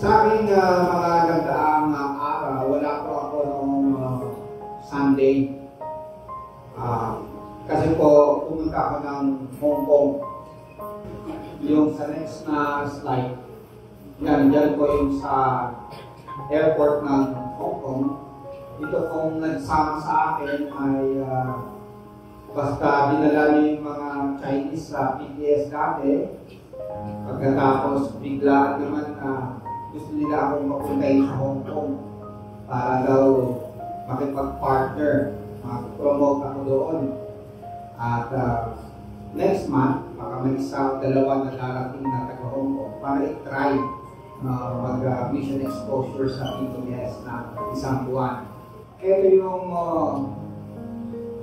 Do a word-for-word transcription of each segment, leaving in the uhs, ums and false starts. Sa aking uh, mga nagdaang uh, araw, wala po ako noong uh, Sunday. Uh, kasi po, pumunta ako ng Hong Kong. Yung sa next na slide, nandiyan po yung sa airport ng Hong Kong. Ito pong nagsama sa akin ay uh, basta dinala yung mga Chinese sa P T S dati. Pagkatapos, biglaan naman na uh, gusto nila akong mapuntahin sa Hong Kong para daw makipag-partner, mag-promote ako doon. At uh, next month, baka may isang dalawa na darating na taga-Hong Kong para i-try uh, mag-mission uh, exposure sa P T S na isang buwan. Ito yung uh,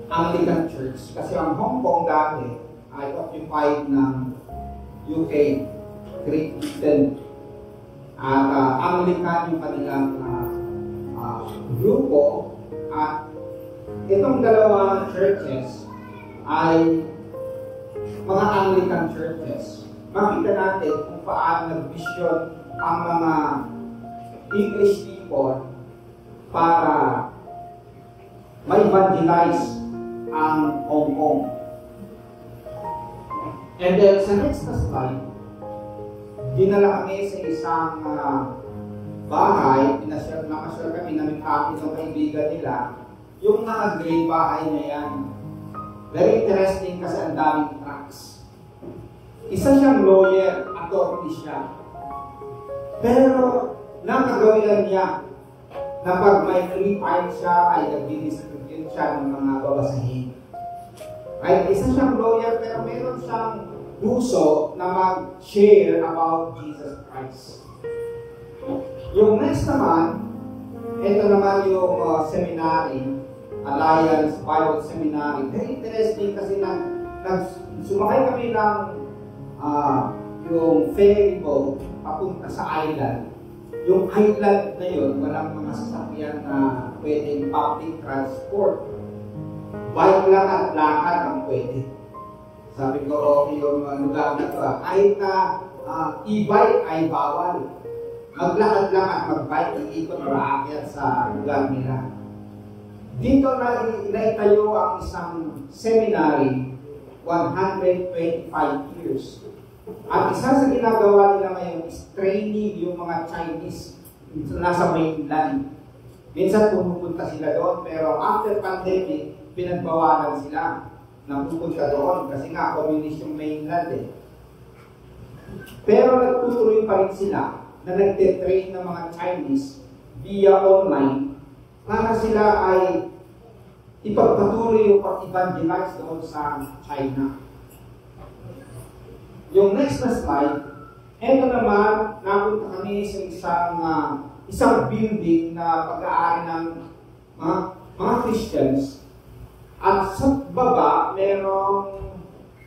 Anglican Church, kasi ang Hong Kong dati ay occupied ng U K, Great Britain. At uh, Anglican yung kanilang uh, uh, grupo. At itong dalawang churches ay mga Anglican churches. Makita natin kung paano nag-vision ang mga English people para ma-evangelize ang Hong Kong. And then sa next slide, dinala kami sa isang uh, bahay, pinasure, nakasure kami na may kapit ng kaibigan nila, yung naka-gray bahay na yan. Very interesting kasi ang daming tracks. Isa siyang lawyer, attorney siya. Pero, nakagawilan niya na pag may free time siya ay nag-distribute siya ng mga babasahin. Ay, isa siyang lawyer pero meron siyang puso na mag-share about Jesus Christ. Yung next naman, ito naman yung uh, seminary, Alliance Pilot Seminary. Very interesting kasi nang, nang sumakay kami ng uh, yung ferry boat papunta sa island. Yung island na yun, walang mga sasakyan na pwedeng public transport. Bike lang at lakad ang pwede. Sabi ko, okay, yung lugar na ito. Kahit na uh, e-bike ay bawal. Maglakad lang at mag-bike, mag-ikot o aakyat sa lugar nila. Dito na inaitayo ang isang seminary, one hundred twenty-five years. At isa sa ginagawa nila ngayon is training yung mga Chinese nasa mainland. Minsan pumupunta sila doon, pero after pandemic, pinagbawalan sila na pupunta doon kasi nga communist yung mainland eh. Pero nagtutuloy pa rin sila na nagte-train ng mga Chinese via online para sila ay ipagpatuloy yung pag-evangelize doon sa China. Yung next na slide, eto naman, napunta kami sa isang uh, isang building na pag-aari ng uh, mga Christians. At sa baba, merong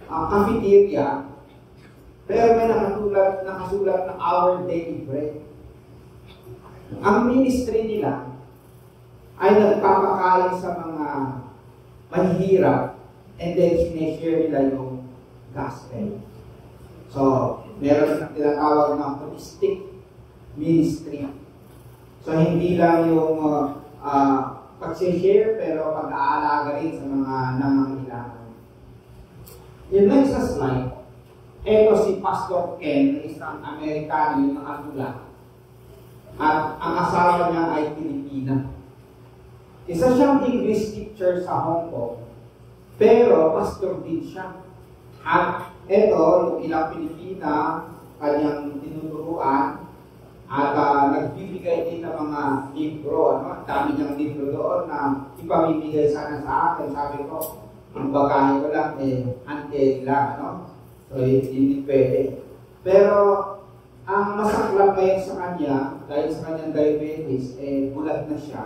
uh, cafeteria, pero may nakasulat, nakasulat na Our Daily Bread. Ang ministry nila ay nagpapakain sa mga mahihirap and then sineshare nila yung gospel. So, meron na tinatawag na holistic ministry. So, hindi lang yung uh, uh, pag-share pero pag-aalaga rin sa mga nangangailangan. Yung next na slide, ito si Pastor Ken, isang Amerikano yung nakatula. At ang asawa niya ay Pilipina. Isa siyang English teacher sa Hong Kong, pero pastor din siya. At ito, ilang Pilipina, kanyang tinuturuan, at uh, nagbibigay din ng mga libro, ano? Dami niyang libro doon na ipamibigay sana sa akin. Sabi ko, ang bagahe ko lang, eh, ante lang, ano? So, hindi pwede. Pero, ang masaklap ngayon sa kanya, dahil sa kanyang diabetes, eh, bulag na siya.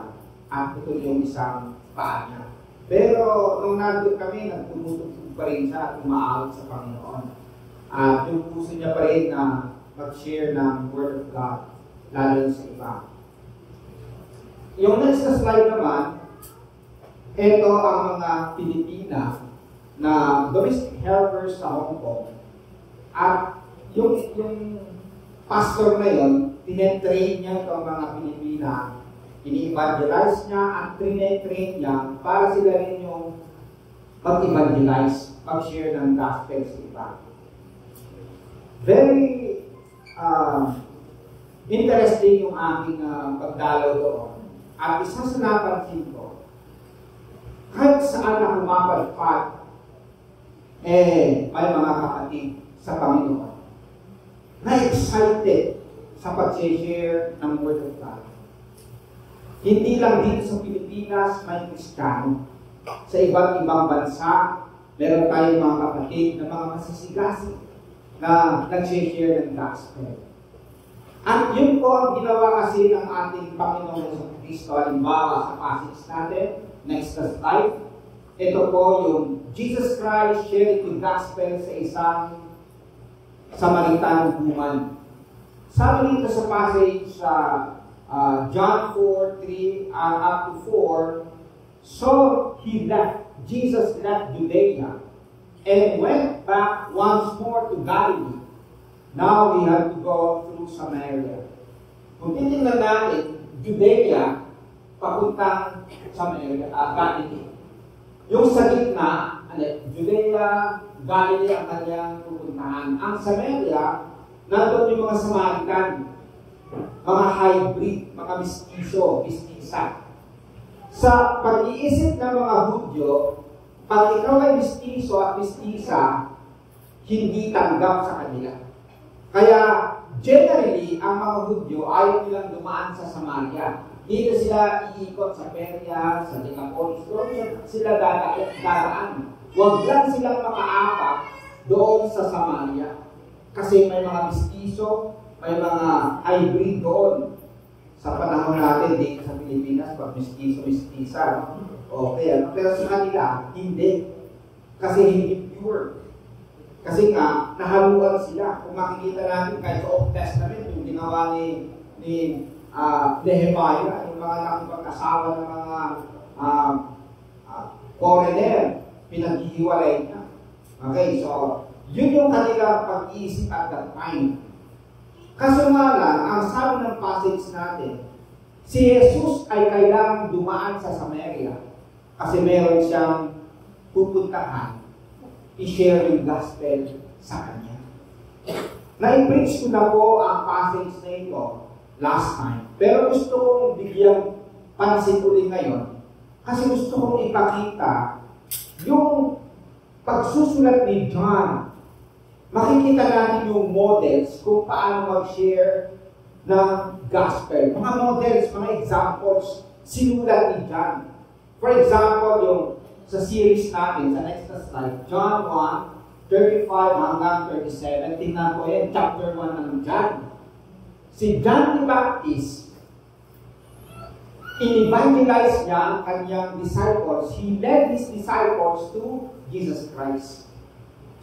At ito yung isang paa niya. Pero, nung nandun kami, nagpumutog pa rin siya at umaawit sa Panginoon. At yung puso niya pa rin na mag-share ng Word of God. Lalo sa iba. Yung next na slide naman, ito ang mga Pilipina na domestic helpers sa Hong Kong. At yung, yung pastor na yun, tinetrain niya itong mga Pilipina, ini-evangelize niya at tinetrain niya para sila rin yung mag-evangelize, mag-share ng gospel sa iba. Very uh, interesting yung aking uh, pagdalaw doon. At isa sa napansin ko, kahit saan na humapalpat, eh, may mga kapatid sa Panginoon na excited sa pag-share ng Word of God. Hindi lang dito sa Pilipinas may Kristiyano. Sa iba't ibang bansa, meron tayong mga kapatid na mga masisigasig na nag-share ng gospel. At yun po ang ginawa kasi ng ating Panginoon sa Kristo, halimbawa sa passage natin, next slide. Ito po yung Jesus Christ shared the gospel sa isang Samaritan woman. Sabi dito sa passage sa uh, John four, three, up to four, so he left, Jesus left Judea and went back once more to Galilee. Now we have to go through Samaria. Kung titingnan natin, Judea, papuntang Samaria, uh, Galilee. Yung sa gitna, Judea, Galilee ang kanyang pupuntahan. Ang Samaria, nandun yung mga Samaritan, mga hybrid, mga mistiso, mistisa. Sa pag-iisip ng mga Hudyo, pag ikaw ay mistiso at mistisa, hindi tanggap sa kanila. Kaya, generally, ang mga Hudyo ayaw nilang dumaan sa Samaria. Dito sila iikot sa Peria, sa Decapolis, doon sila dadaan. Huwag lang silang makaapak doon sa Samaria. Kasi may mga mistiso, may mga hybrid doon. Sa panahon natin dito sa Pilipinas, pag mistiso-mistisa, okay, ano? Pero sa kanila, hindi. Kasi hindi pure. Kasi nga, nahaluan sila. Kung makikita natin kahit sa Old Testament, yung ginawa ni, ni uh, Nehemiah, yung mga nakipag-asawa ng mga uh, uh, foreigner, pinaghihiwalay na. Okay, so, yun yung kanila pag-iisip at that time. Kaso nga lang, ang sabi ng passage natin, si Jesus ay kailangang dumaan sa Samaria kasi meron siyang pupuntahan, i-share yung gospel sa kanya. Na-preach ko na po ang passage na ito last time, pero gusto kong bigyan pansin ulit ngayon kasi gusto kong ipakita yung pagsusulat ni John. Makikita natin yung models kung paano mag-share ng gospel. Mga models, mga examples, sinulat ni John. For example, yung sa series natin, sa next slide, John one, thirty-five hanggang thirty-seven. Tingnan ko yan, chapter one ng John. Si John the Baptist, in-evangelize niya ang kanyang disciples. He led his disciples to Jesus Christ.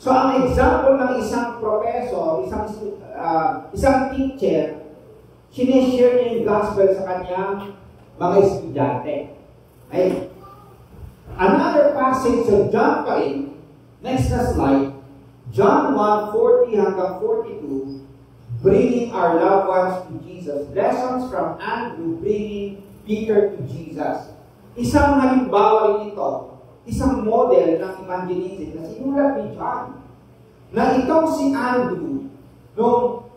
So, ang example ng isang professor, isang, uh, isang teacher, sinishare niya yung gospel sa kanyang mga estudyante. Okay? Another passage of John pa rin, next na slide, John one, forty hanggang forty-two, bringing our loved ones to Jesus. Lessons from Andrew bringing Peter to Jesus. Isang halimbawa rin ito, isang model ng evangelism na sinulat ni John na itong si Andrew nung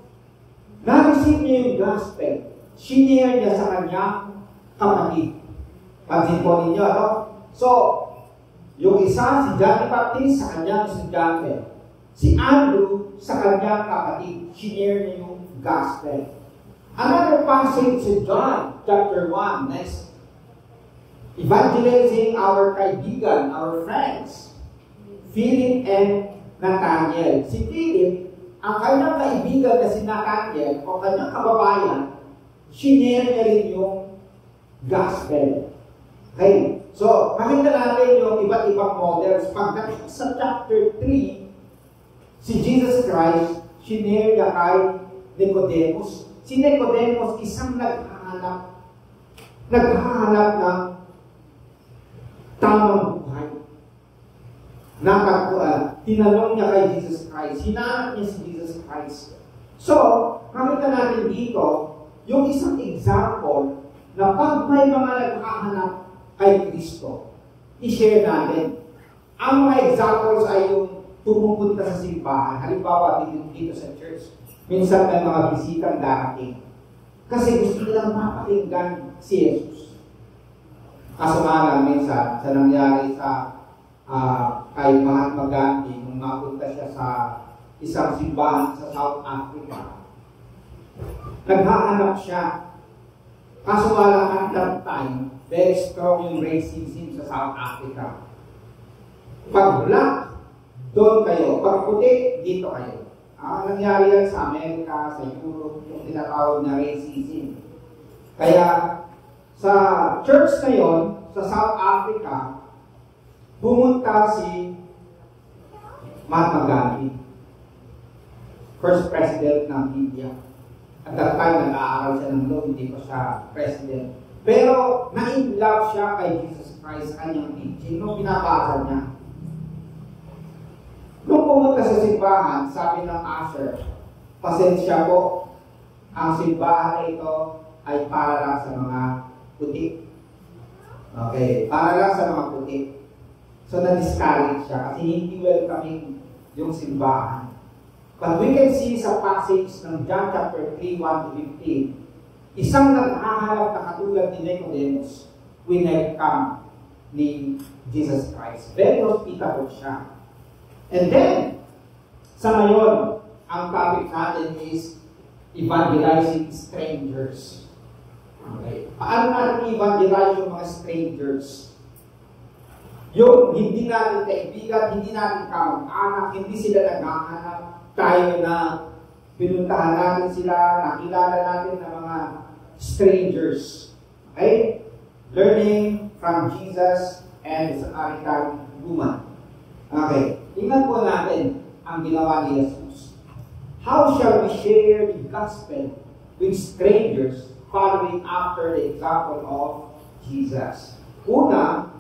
na-receive niya yung gospel, sinare niya sa kanyang kapatid. Pansin po ninyo, no? So, yung isa si John the Baptist sa kanyang estudyante, si Andrew sa kanyang kapatid, sinare niya yung gospel. Another passage si John, chapter one, next, evangelizing our kaibigan, our friends, Philip and Nathaniel. Si Philip, ang kanyang kaibigan na si Nathaniel o kanyang kababayan, sinare niya rin yung gospel. Okay? So, makita natin yung iba't ibang models. Pagdating sa chapter three, si Jesus Christ, sinare niya kay Nicodemus. Si Nicodemus, isang naghahanap, naghahanap ng tamang buhay. Nakakatuwa, tinanong niya kay Jesus Christ. Hinanap niya si Jesus Christ. So, makita natin dito, yung isang example na pag may mga naghahanap kay Kristo, i-share natin. Ang mga examples ay yung pumupunta sa simbahan. Halimbawa, dito, dito sa church, minsan may mga bisitang darating. Kasi gusto nilang mapakinggan si Jesus. Kaso nga minsan, sa nangyari sa uh, kay Mahatma Gandhi, nung mapunta siya sa isang simbahan sa South Africa, naghahanap siya. Kaso wala at that time, very strong yung racism sa South Africa. Pag black, doon kayo. Pag puti, dito kayo. Ah, nangyari yan sa Amerika, sa Europe, yung tinatawag na racism. Kaya, sa church na yon, sa South Africa, pumunta si Mahatma Gandhi, first president ng India. At that time, nag-aaral siya ng law, hindi pa siya president. Pero, na-in-love siya kay Jesus Christ, kanyang teaching, nung pinabasa niya. Nung pumunta sa simbahan, sabi ng Asher, pasensya po, ang simbahan ito ay para lang sa mga puti. Okay, para lang sa mga puti. So, na-discourage siya kasi hindi welcoming yung simbahan. But we can see sa passage ng John chapter three, one to fifteen, isang naghahanap na katulad ni Nicodemus, winelcome ni Jesus Christ. Very hospitable siya. And then, sa ngayon, ang topic natin is evangelizing strangers. Okay. Paano natin evangelize yung mga strangers? Yung hindi natin kaibigan, hindi natin kamag-anak, hindi sila naghahanap tayo na pinuntahan natin sila, nakilala natin ng mga strangers. Okay? Learning from Jesus and Samaritan woman. Okay. Tingnan po natin ang ginawa ni Jesus. How shall we share the gospel with strangers following after the example of Jesus? Una,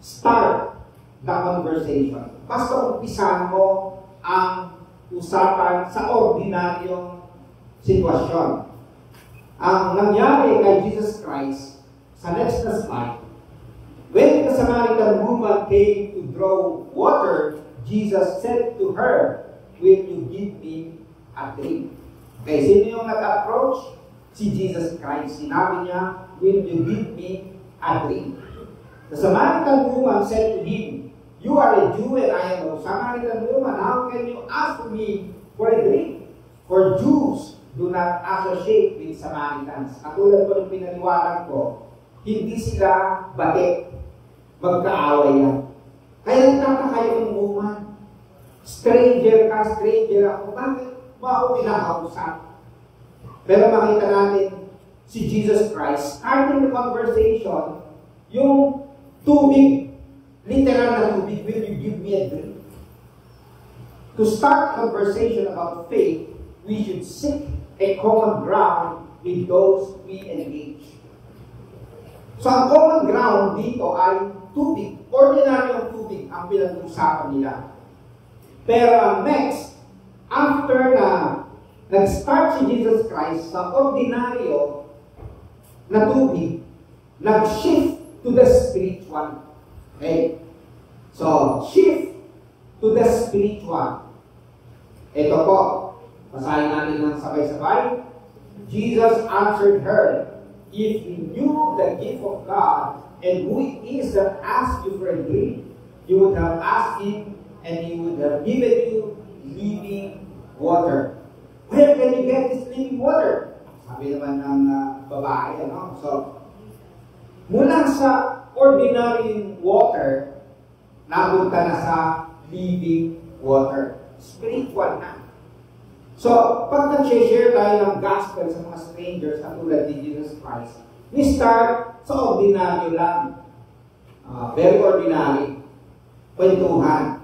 start the conversation. Basta umpisan mo ang usapan sa ordinaryong sitwasyon. Ang nangyari kay Jesus Christ, sa next na slide, when the Samaritan woman came to draw water, Jesus said to her, "Will you give me a drink?" Okay, sino yung nag-approach? Si Jesus Christ. Sinabi niya, "Will you give me a drink?" The Samaritan woman said to him, "You are a Jew and I am a Samaritan woman. How can you ask me for a drink? For Jews do not associate with Samaritans." Katulad ko ng pinaniwanan ko, hindi sila bate. Magkaaway yan. Kaya nataka yung woman. Stranger ka, stranger ako. Bakit mo pinakausap? Pero makita natin si Jesus Christ, starting the conversation, yung tubig, literal na tubig, "Will you give me a drink?" To start conversation about faith, we should seek a common ground with those we engage. So, ang common ground dito ay tubig. Ordinary ang tubig ang pinag-usapan nila. Pero ang next, after na nag-start si Jesus Christ sa ordinaryo na tubig, nag-shift to the spiritual. Okay? So, shift to the spiritual. Ito po, basahin natin ng sabay-sabay. Jesus answered her, "If you knew the gift of God, and who it is that asks you for a drink, you would have asked him, and he would have given you living water." Where can you get this living water? Sabi naman ng uh, babae, ano? So, mula sa ordinary water, napunta na sa living water. Spiritual na. So, pag nag-share tayo ng gospel sa mga strangers na tulad ni Jesus Christ, we start sa ordinary lang. Uh, very ordinary. Kwentuhan.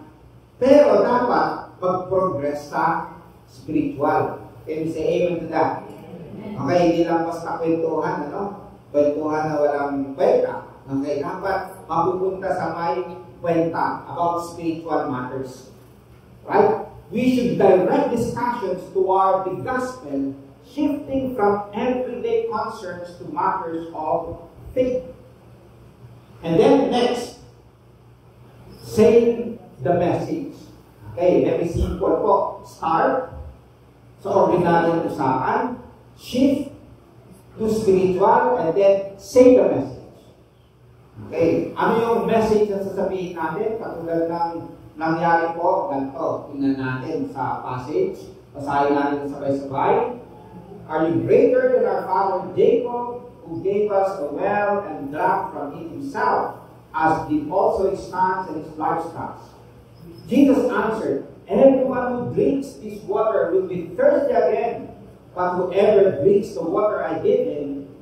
Pero dapat mag-progress sa spiritual. Can you say amen to that? Okay, hindi lang basta kwentuhan, ano? Kwentuhan na walang kwenta. Okay, dapat mapupunta sa may kwenta about spiritual matters. Right? We should direct discussions toward the gospel shifting from everyday concerns to matters of faith. And then next, saying the message. Okay, let me simple po. Start sa ordinaryong usapan, shift to spiritual, and then say the message. Okay, ano yung message na sasabihin natin? Katulad ng nangyari po, ganito, tingnan natin sa passage, basahin natin sabay-sabay. Are you greater than our father Jacob, who gave us the well and drank from it himself, as did also his sons and his livestock? Jesus answered, everyone who drinks this water will be thirsty again, but whoever drinks the water I give him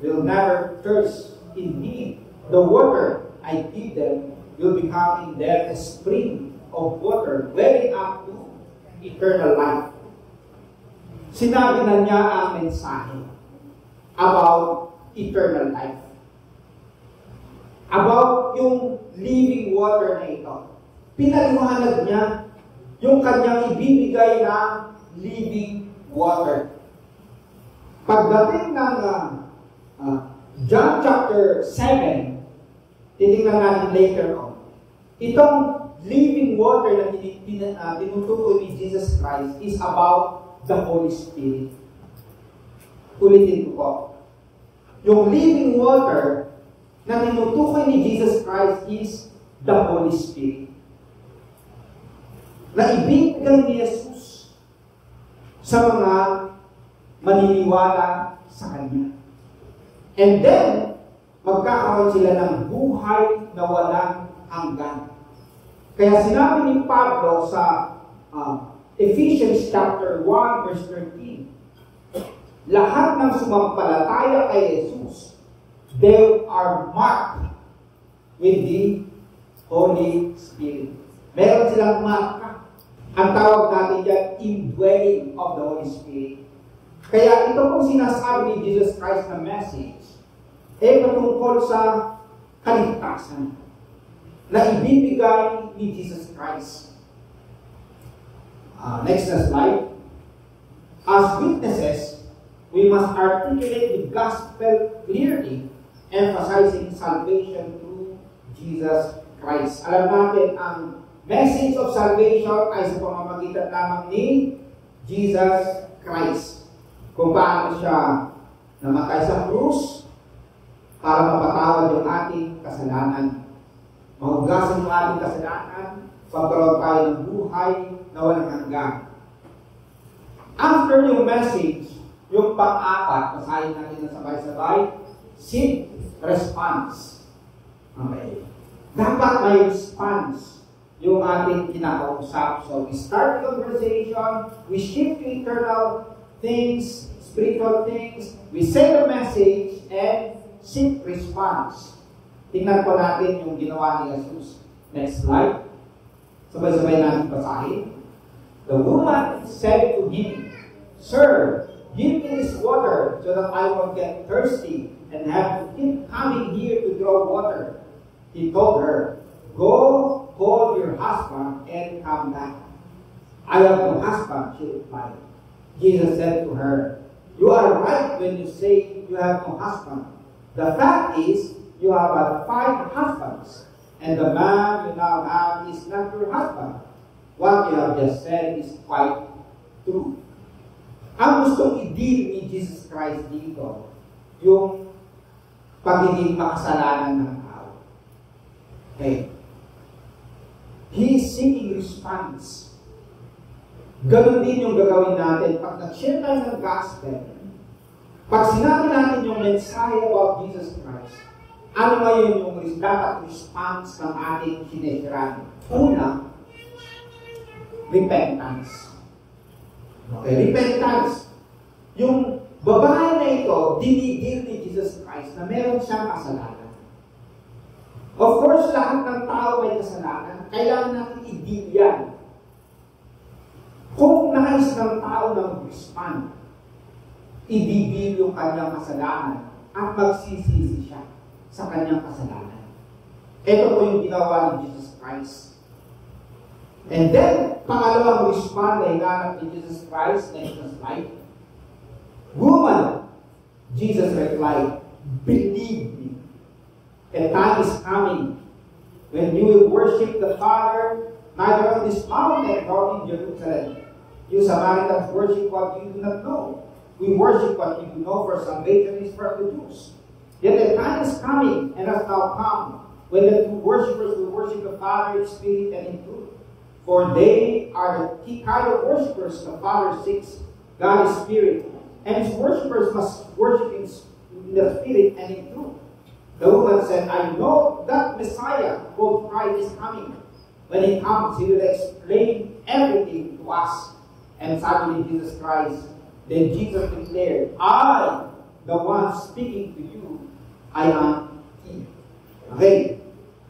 will never thirst. Indeed, the water I give them will become in them a spring of water welling up to eternal life. Sinabi na niya ang mensahe about eternal life. About yung living water na ito. Pinaliwanag niya yung kanyang ibibigay na living water. Pagdating ng uh, uh, John chapter seven, titignan natin later on. Itong living water na tinutukoy ni Jesus Christ is about the Holy Spirit. Ulitin ko po. Yung living water na tinutukoy ni Jesus Christ is the Holy Spirit. Na ibinigay ni Jesus sa mga maniniwala sa Kanya. And then, magkakaroon sila ng buhay na walang hanggan. Kaya sinabi ni Pablo sa uh, Ephesians chapter one verse thirteen, lahat ng sumampalataya kay Jesus, they are marked with the Holy Spirit. Meron silang marka. Ang tawag natin dyan, indwelling of the Holy Spirit. Kaya ito pong sinasabi ni Jesus Christ na message, ay eh, patungkol sa kaligtasan na ibibigay ni Jesus Christ. Uh, next na slide. As witnesses, we must articulate the gospel clearly, emphasizing salvation through Jesus Christ. Alam natin ang message of salvation ay sa pamamagitan lamang ni Jesus Christ. Kung paano siya namatay sa krus para mapatawad yung ating kasalanan. Mahugasan yung ating kasalanan, pagkaroon tayo ng buhay na walang hanggan. After yung message, yung pang-apat, masahin natin na sabay-sabay, seek response. Okay. Dapat may response yung ating kinakausap. So, we start the conversation, we shift to eternal things, spiritual things, we say the message, and seek response. Tingnan po natin yung ginawa ni Jesus. Next slide. Sabay-sabay natin basahin. The woman said to him, Sir, give me this water so that I won't get thirsty and have to keep coming here to draw water. He told her, Go, call your husband and come back. I have no husband, she replied. Jesus said to her, You are right when you say you have no husband. The fact is, you have had five husbands, and the man you now have is not your husband. What you have just said is quite true. Ang gustong i-deal ni Jesus Christ dito, yung pagiging makasalanan ng tao. Okay? He is seeking response. Ganon din yung gagawin natin pag nag-share tayo ng gospel. Pag sinabi natin yung mensahe about Jesus Christ, ano ngayon yung dapat response ng ating sinesiraan? Una, repentance. Okay, repentance. Yung babae na ito, dinidil ni Jesus Christ na meron siyang kasalanan. Of course, lahat ng tao may kasalanan. Kailangan natin i-deal yan. Kung nais ng tao na mag-respond, i-deal yung kanyang kasalanan at magsisisi siya sa kanyang kasalanan. Ito po yung ginawa ni Jesus Christ. And then, pangalawang respond na hinanap ni Jesus Christ, next slide. Woman, Jesus replied, believe me, the time is coming when you will worship the Father neither on this mountain nor in Jerusalem. You Samaritans worship what you do not know. We worship what you do know, for salvation is for the Jews. Yet the time is coming, and has now come, when the two worshippers will worship the Father in spirit and in truth. For they are the kind of worshippers the Father seeks. God is spirit, and his worshippers must worship in the spirit and in truth. The woman said, I know that Messiah, called Christ, is coming. When he comes, he will explain everything to us. And suddenly Jesus Christ, then Jesus declared, I, the one speaking to you, I am he. Okay?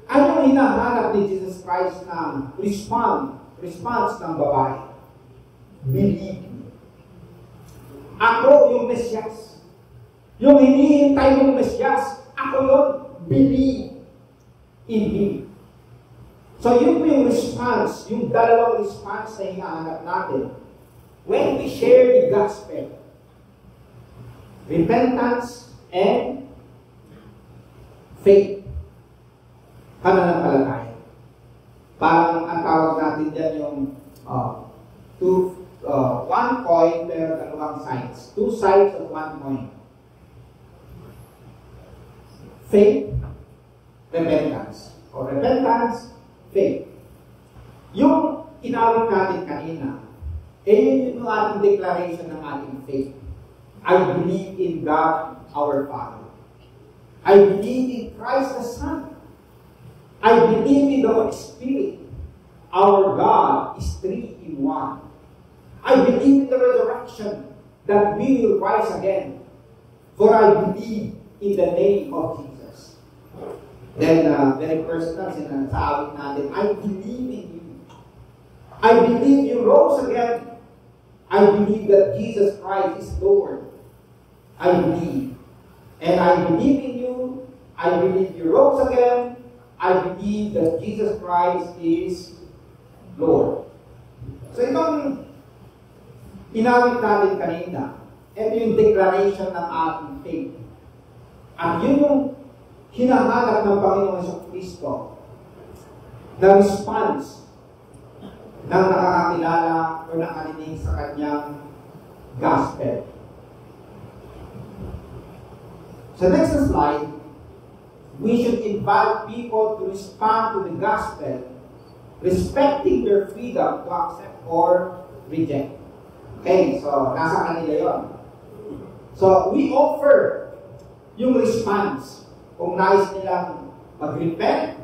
Ano hinahanap ni Jesus Christ na respond, response ng babae? Believe me. Ako yung Mesyas. Yung hinihintay ng Mesyas, ako yun. Believe in him. So yun yung response, yung dalawang response na hinahanap natin. When we share the gospel, repentance and faith, pananampalataya. Parang ang tawag natin dyan yung uh, two, uh, one coin pero dalawang sides. Two sides of one coin. Faith, repentance. O repentance, faith. Yung inawit natin kanina, eh, yun yung ating declaration ng ating faith. I believe in God, our Father. I believe in Christ the Son. I believe in the Holy Spirit. Our God is three in one. I believe in the resurrection, that we will rise again. For I believe in the name of Jesus. Then, uh, very personal, sinasabi natin, I believe in you. I believe you rose again. I believe that Jesus Christ is Lord. I believe. And I believe in you. I believe you rose again. I believe that Jesus Christ is Lord. So itong inawit natin kanina, ito yung declaration ng ating faith. At yun yung hinahanap ng Panginoong Jesucristo na response nang nakakilala o nakarinig sa kanyang gospel. Sa next slide, we should invite people to respond to the gospel, respecting their freedom to accept or reject. Okay, so nasa kanila yun. So, we offer yung response kung nais nilang mag-repent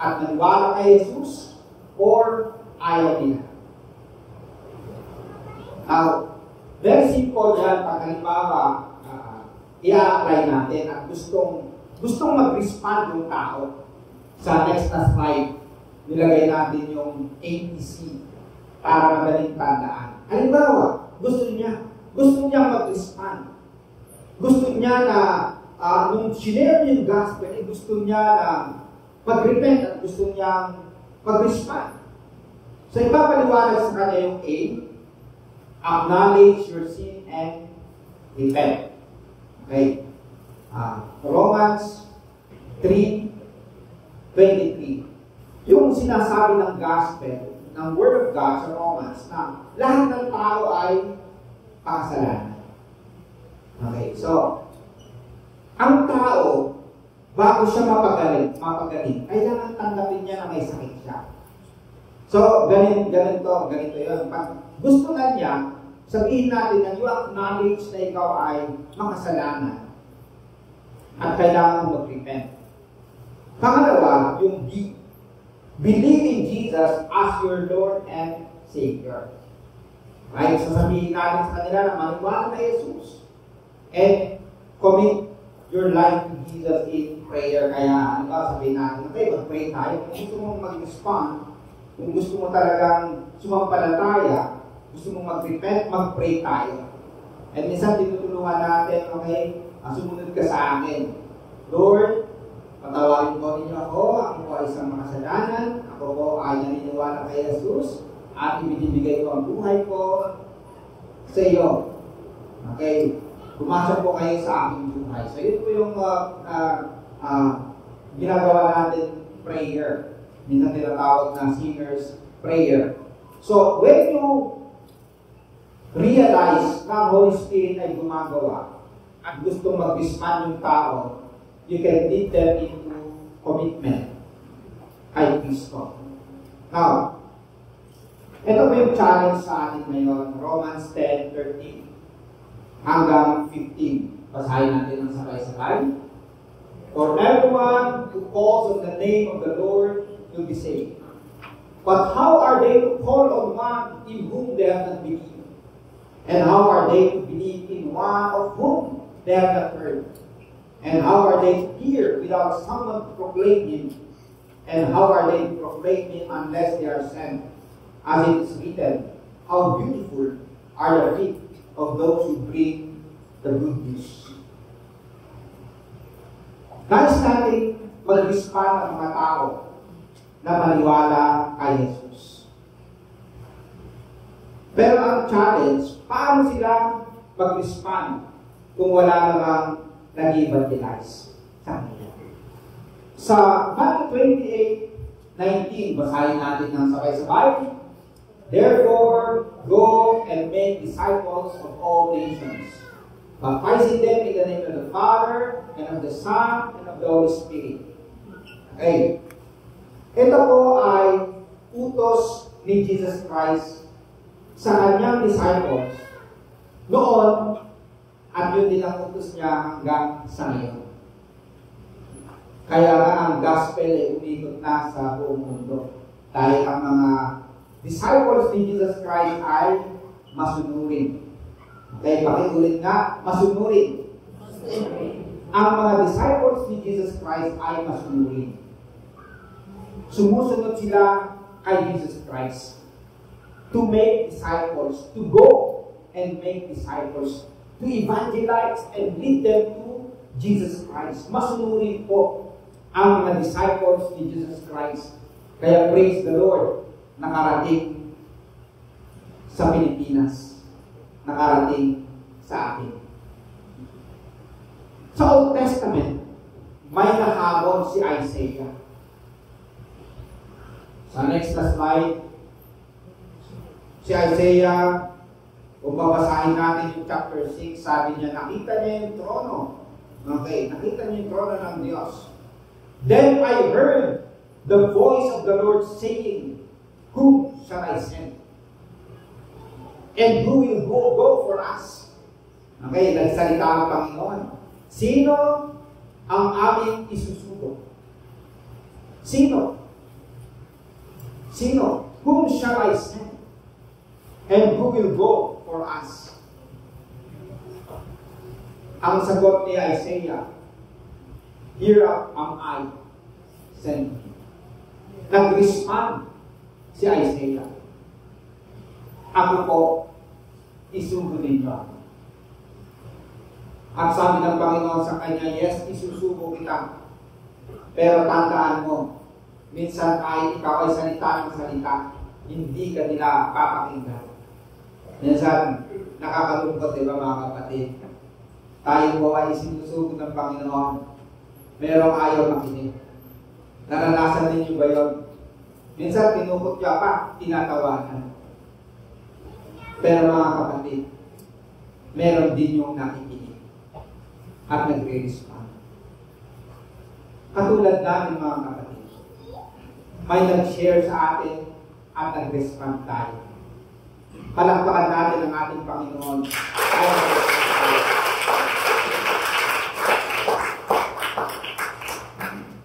at naniwala kay Jesus or ayaw nila. Now, very simple yan, pag halimbawa, uh, i-apply natin at gustong, gustong mag-respond yung tao. Sa next na slide, nilagay natin yung A T C para madaling tandaan. Halimbawa, gusto niya, gusto niya mag-respond. Gusto niya na, uh, nung sinare yung gospel, eh, gusto niya na mag-repent at gusto niya mag-respond. So, ipapaliwanag sa kanya yung A, acknowledge your sin and repent. Okay? Uh, Romans three twenty-three. Yung sinasabi ng gospel, ng word of God sa Romans, na lahat ng tao ay pakasalanan. Okay? So, ang tao, bago siya mapagaling, mapagaling, kailangan tanggapin niya na may sakit siya. So, ganito, ganito, ganito yun. Pag gusto na niya, sabihin natin na you acknowledge na ikaw ay makasalanan at kailangan mag-repent. Pangalawa, yung B, believe in Jesus as your Lord and Savior. Right? So, sabihin natin sa kanila na maniwala kay Jesus and commit your life to Jesus in prayer. Kaya, sabihin natin, okay, mag-pray tayo. Kung gusto mong mag-respond, kung gusto mo talagang sumampalataya, gusto mong mag-repent, mag-pray tayo. At minsan, tinutulungan natin, okay, sumunod ka sa akin. Lord, patawarin po ninyo ako, ako po ay isang makasalanan, ako po ay naniniwala kay Jesus, at ibinibigay ko ang buhay ko sa iyo. Okay, Pumasok po kayo sa aking buhay. So yun po yung uh, uh, uh, ginagawa natin prayer. Minsan tinatawag na sinner's prayer. So when you realize na Holy Spirit ay gumagawa at gustong mag-disman yung tao, you can lead them into commitment kay Kristo. Now, ito po yung challenge sa atin ngayon, Romans ten thirteen hanggang fifteen. Basahin natin ang sabay-sabay. For everyone who calls on the name of the Lord will be saved. But how are they to call on one in whom they have not believed? And how are they to believe in one of whom they have not heard? And how are they to hear without someone to proclaim him? And how are they to proclaim him unless they are sent? As it is written, how beautiful are the feet of those who bring the good news. Nais natin mag-respond ang mga tao na maniwala kay Jesus. Pero ang challenge, paano sila mag-respond kung wala namang nag-evangelize sa kanila? Sa Matthew twenty-eight nineteen, basahin natin ng sabay-sabay. Therefore, go and make disciples of all nations, baptizing them in the name of the Father, and of the Son, and of the Holy Spirit. Okay. Ito po ay utos ni Jesus Christ sa kanyang disciples noon at yun din ang utos niya hanggang sa ngayon. Kaya nga ang gospel ay umikot na sa buong mundo dahil ang mga disciples ni Jesus Christ ay masunurin. Kaya pakiulit nga, masunurin. Masunurin. Ang mga disciples ni Jesus Christ ay masunurin. Sumusunod sila kay Jesus Christ. To make disciples, to go and make disciples, to evangelize and lead them to Jesus Christ. Masunurin po ang mga disciples ni Jesus Christ. Kaya praise the Lord, nakarating sa Pilipinas, nakarating sa atin. Sa Old Testament, may nahabol si Isaiah. Sa next na slide, si Isaiah, kung babasahin natin yung chapter six, sabi niya, nakita niya yung trono. Okay, nakita niya yung trono ng Diyos. Then I heard the voice of the Lord saying, whom shall I send? And who will go, go for us? Okay, nagsalita ang Panginoon. Sino ang aming isusuko? Sino? Sino? Whom shall I send? And who will go for us? Ang sagot ni Isaiah, here am I, send me. Nag-respond si Isaiah. Ako po, isusugunin niyo ako. At sabi ng Panginoon sa kanya, yes, isusugo kita. Pero tandaan mo, minsan kahit ikaw ay salita ng salita, hindi ka nila papakinggan. Minsan, nakakalungkot, di ba mga kapatid? Tayo po ay sinusugot ng Panginoon. Merong ayaw makinig. Naranasan ninyo ba yun? Minsan, tinukot niya pa, tinatawanan. Pero mga kapatid, meron din yung nakikinig at nagre-respond. Katulad namin mga kapatid, may nag-share sa atin at nag-respond tayo. Palakpakan natin ang ating Panginoon.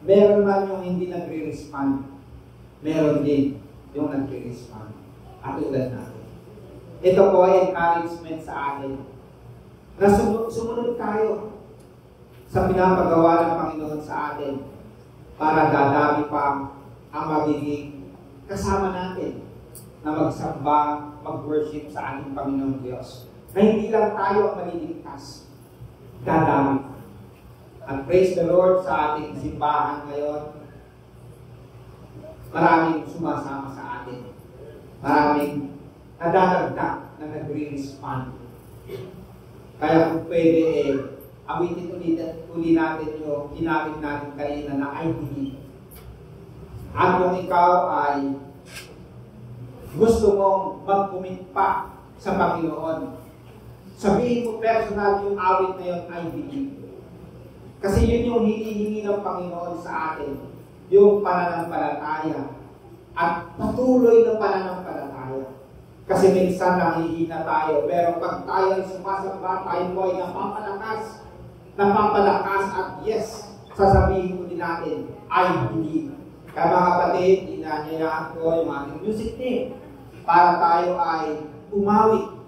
Meron man yung hindi nagre-respond. Meron din yung nagre-respond. At ulan natin. Ito po ay encouragement sa atin. Na sumunod tayo sa pinapagawa ng Panginoon sa atin para dadami pa ang magiging kasama natin na magsamba, mag-worship sa ating Panginoong Diyos. Na hindi lang tayo ang maliligtas. Dadami. At praise the Lord sa ating simbahan ngayon. Maraming sumasama sa atin. Maraming nadadagdag na nagre-respond. Kaya kung pwede eh, amitin ulit natin yung ginamit natin kanina na I believe. At kung ikaw ay gusto mong magkumit pa sa Panginoon, sabihin mo personal yung awit na yun, I believe. Kasi yun yung hinihingi ng Panginoon sa atin, yung pananampalataya at patuloy na pananampalataya. Kasi minsan nangihina tayo, pero pag tayo sumasamba, tayo po ay napapalakas, napapalakas at yes, sasabihin ko din natin, I believe. Kaya mga kapatid, inanyayahan ko yung ating music team para tayo ay umawit